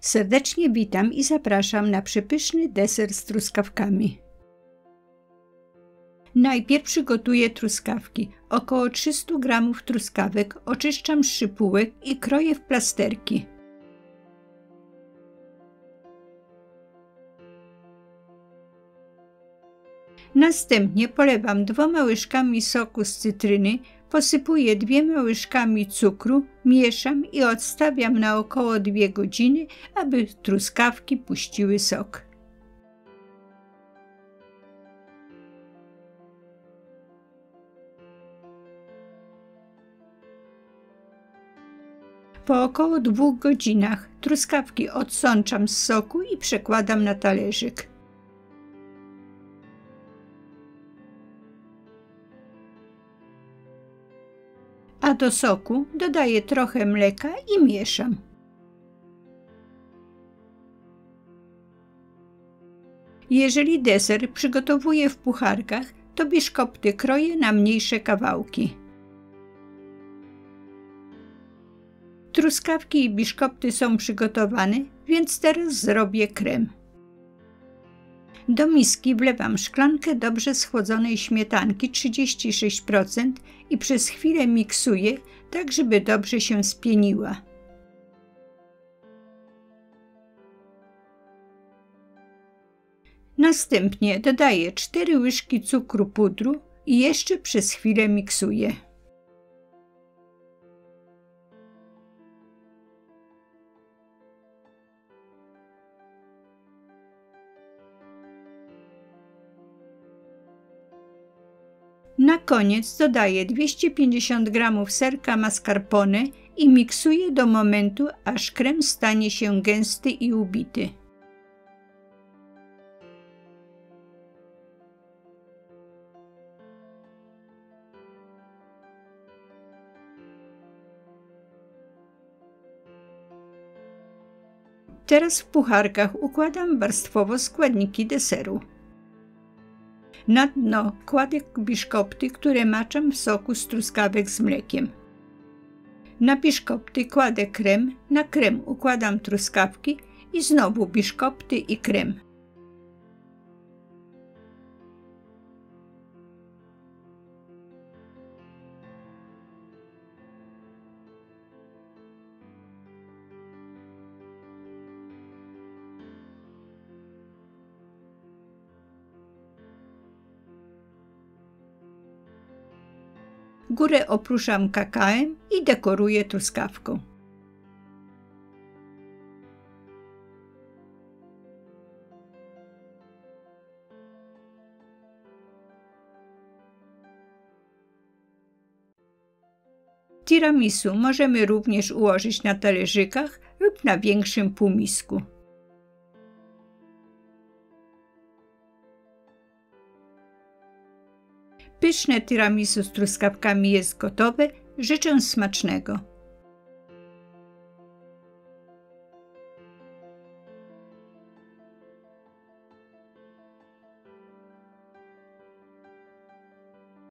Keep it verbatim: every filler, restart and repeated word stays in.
Serdecznie witam i zapraszam na przepyszny deser z truskawkami. Najpierw przygotuję truskawki. Około trzysta gramów truskawek oczyszczam z szypułek i kroję w plasterki. Następnie polewam dwoma łyżkami soku z cytryny, posypuję dwiema łyżkami cukru, mieszam i odstawiam na około dwie godziny, aby truskawki puściły sok. Po około dwóch godzinach truskawki odsączam z soku i przekładam na talerzyk. A do soku dodaję trochę mleka i mieszam. Jeżeli deser przygotowuję w pucharkach, to biszkopty kroję na mniejsze kawałki. Truskawki i biszkopty są przygotowane, więc teraz zrobię krem. Do miski wlewam szklankę dobrze schłodzonej śmietanki trzydzieści sześć procent i przez chwilę miksuję, tak żeby dobrze się spieniła. Następnie dodaję cztery łyżki cukru pudru i jeszcze przez chwilę miksuję. Na koniec dodaję dwieście pięćdziesiąt gramów serka mascarpone i miksuję do momentu, aż krem stanie się gęsty i ubity. Teraz w pucharkach układam warstwowo składniki deseru. Na dno kładę biszkopty, które maczam w soku z truskawek z mlekiem. Na biszkopty kładę krem, na krem układam truskawki i znowu biszkopty i krem. Górę oprószam kakaem i dekoruję truskawką. Tiramisu możemy również ułożyć na talerzykach lub na większym półmisku. Pyszne tiramisu z truskawkami jest gotowe. Życzę smacznego.